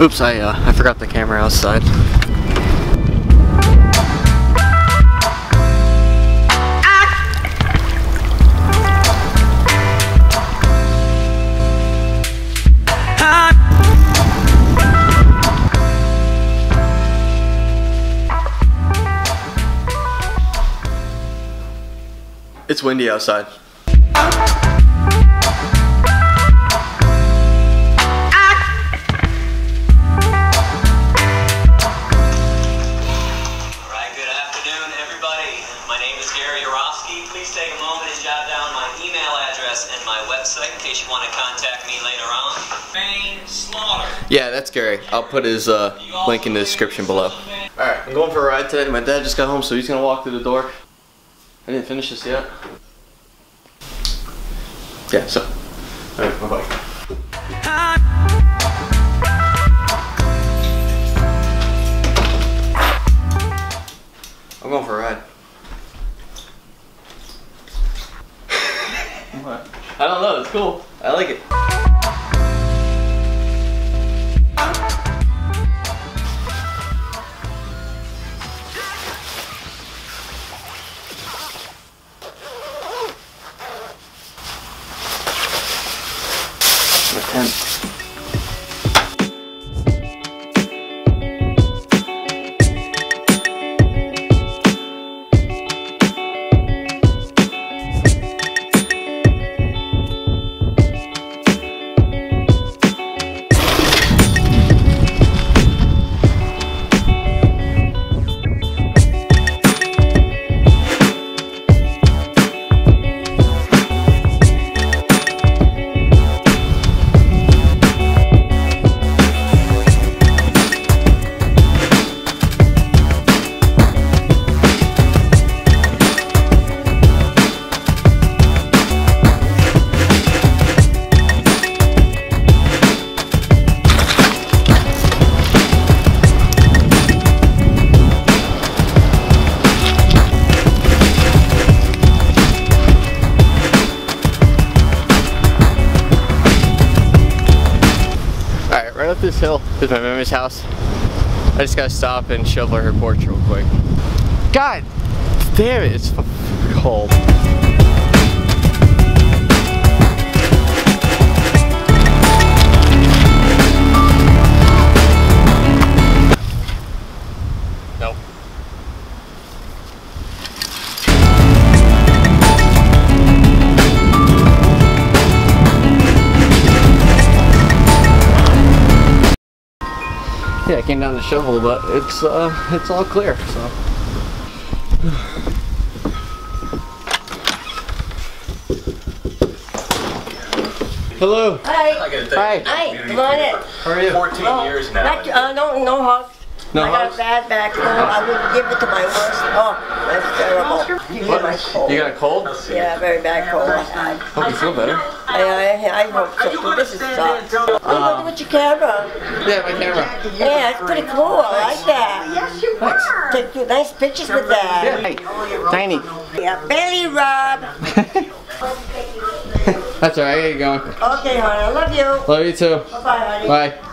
Oops, I forgot the camera outside. It's windy outside. Please take a moment and jot down my email address and my website in case you want to contact me later on. Fane Slaughter. Yeah, that's Gary. I'll put his link in the description below. Alright, I'm going for a ride today. My dad just got home, so he's going to walk through the door. I didn't finish this yet. Yeah, so. Alright, my bike. I'm going for a ride. I don't know, it's cool. I like it. Number 10. Up this hill is my mommy's house. I just gotta stop and shovel her porch real quick. God damn it, it's cold. Nope. Yeah, I came down the shovel, but it's all clear, so. Hello. Hi. Hi. Hi. Come on in. How are you? 14 years now. Not, no hugs. No I hugs? Got a bad back. I would give it to my horse. Oh, that's terrible. You got my cold. You got a cold? Yeah, very bad cold. I hope you feel better. I hope so too. This is tough. Oh, look at your camera. Yeah, my camera. Yeah, it's pretty cool. I like that. Yes, you were. Take nice pictures with that. Yeah. Tiny. Yeah, Bailey Rob. That's alright, I gotta get going. Okay, honey, I love you. Love you too. Bye-bye, honey. Bye.